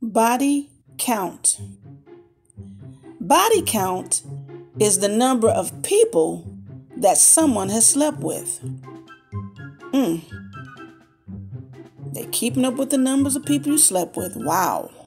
Body count. Body count is the number of people that someone has slept with. They're keeping up with the numbers of people you slept with. Wow.